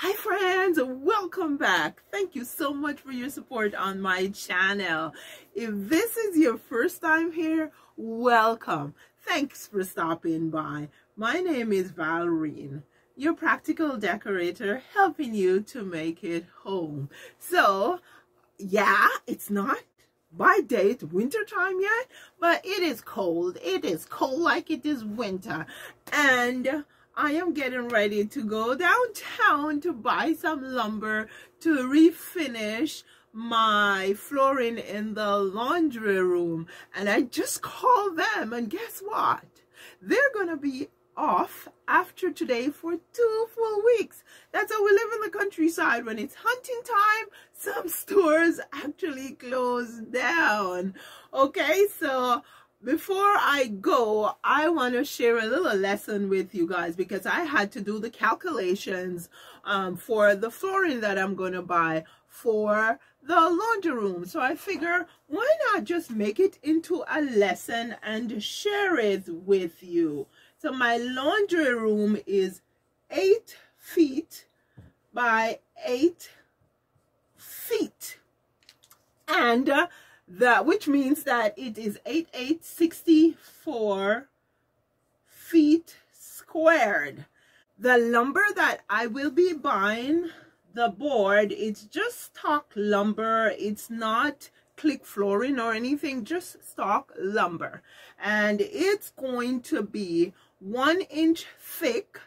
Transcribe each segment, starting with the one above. Hi friends, welcome back. Thank you so much for your support on my channel. If this is your first time here, welcome. Thanks for stopping by. My name is Valrine, your practical decorator, helping you to make it home. So yeah, it's not by date winter time yet, but it is cold. It is cold like it is winter, and I am getting ready to go downtown to buy some lumber to refinish my flooring in the laundry room. And I just called them, and guess what? They're gonna be off after today for 2 full weeks. That's how we live in the countryside. When it's hunting time, some stores actually close down. Okay, so before I go, I want to share a little lesson with you guys, because I had to do the calculations for the flooring that I'm going to buy for the laundry room. So I figure, why not just make it into a lesson and share it with you. So my laundry room is 8 feet by 8 feet, and which means that it is 8,864 feet squared. The lumber that I will be buying, the board, it's just stock lumber. It's not click flooring or anything, just stock lumber. And it's going to be 1 inch thick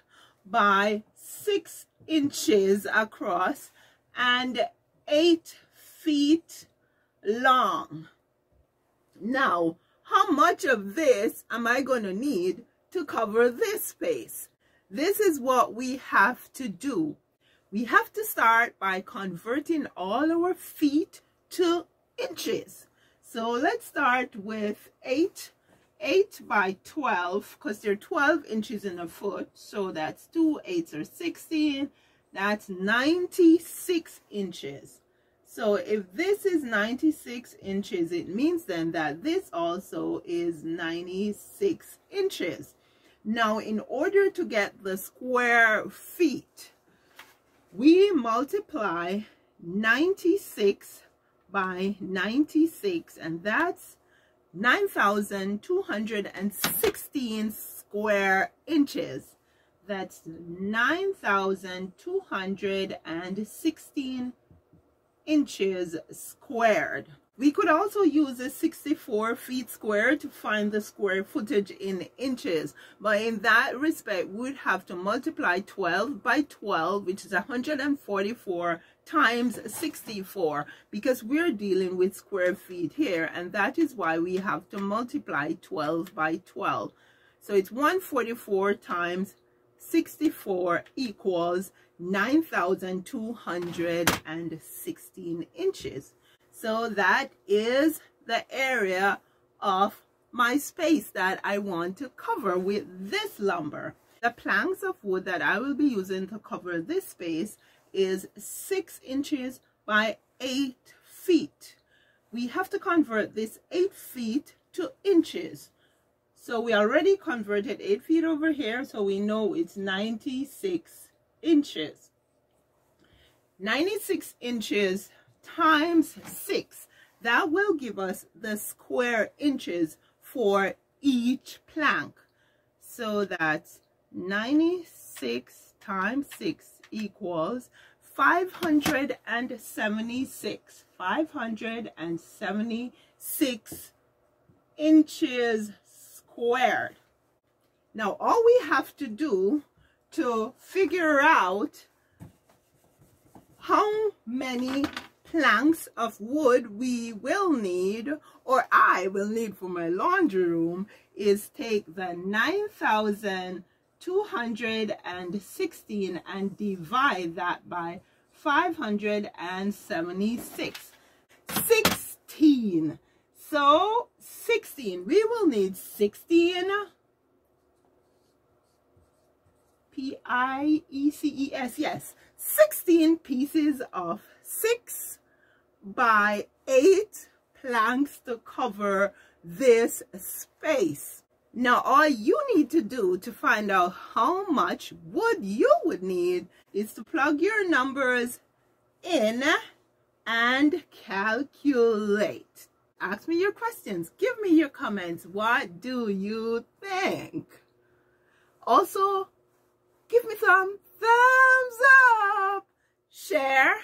by 6 inches across and 8 feet long. Now, how much of this am I going to need to cover this space? This is what we have to do. We have to start by converting all our feet to inches. So let's start with 8 by 12, because they're 12 inches in a foot. So that's 2 eighths or 16. That's 96 inches. So if this is 96 inches, it means then that this also is 96 inches. Now, in order to get the square feet, we multiply 96 by 96, and that's 9,216 square inches. That's 9,216 inches squared. We could also use a 64 feet square to find the square footage in inches, but in that respect we'd have to multiply 12 by 12, which is 144, times 64, because we're dealing with square feet here, and that is why we have to multiply 12 by 12. So it's 144 times 64 equals 9,216 inches. So that is the area of my space that I want to cover with this lumber. The planks of wood that I will be using to cover this space is 6 inches by 8 feet. We have to convert this 8 feet to inches. So we already converted 8 feet over here, so we know it's 96 inches. 96 inches times 6, that will give us the square inches for each plank. So that's 96 times 6 equals 576. 576 inches squared. Now, all we have to do to figure out how many planks of wood we will need, or I will need for my laundry room, is take the 9,216 and divide that by 576. 16. So 16. We will need 16 P-I-E-C-E-S, yes, 16 pieces of 6 by 8 planks to cover this space. Now, all you need to do to find out how much wood you would need is to plug your numbers in and calculate. Ask me your questions. Give me your comments. What do you think? Also, give me some thumbs up, share,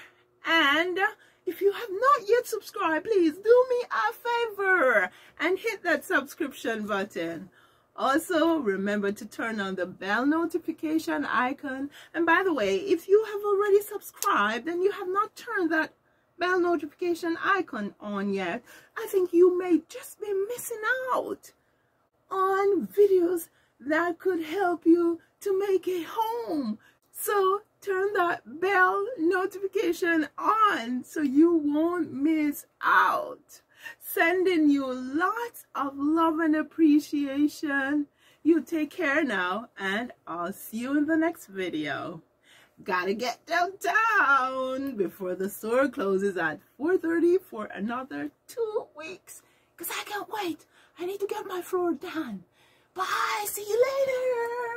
and if you have not yet subscribed, please do me a favor and hit that subscription button. Also, remember to turn on the bell notification icon. And by the way, if you have already subscribed and you have not turned that bell notification icon on yet, I think you may just be missing out on videos that could help you to make a home. So turn that bell notification on so you won't miss out. Sending you lots of love and appreciation. You take care now, and I'll see you in the next video. Gotta get downtown before the store closes at 4:30 for another 2 weeks. Because I can't wait. I need to get my floor done. Bye. See you later.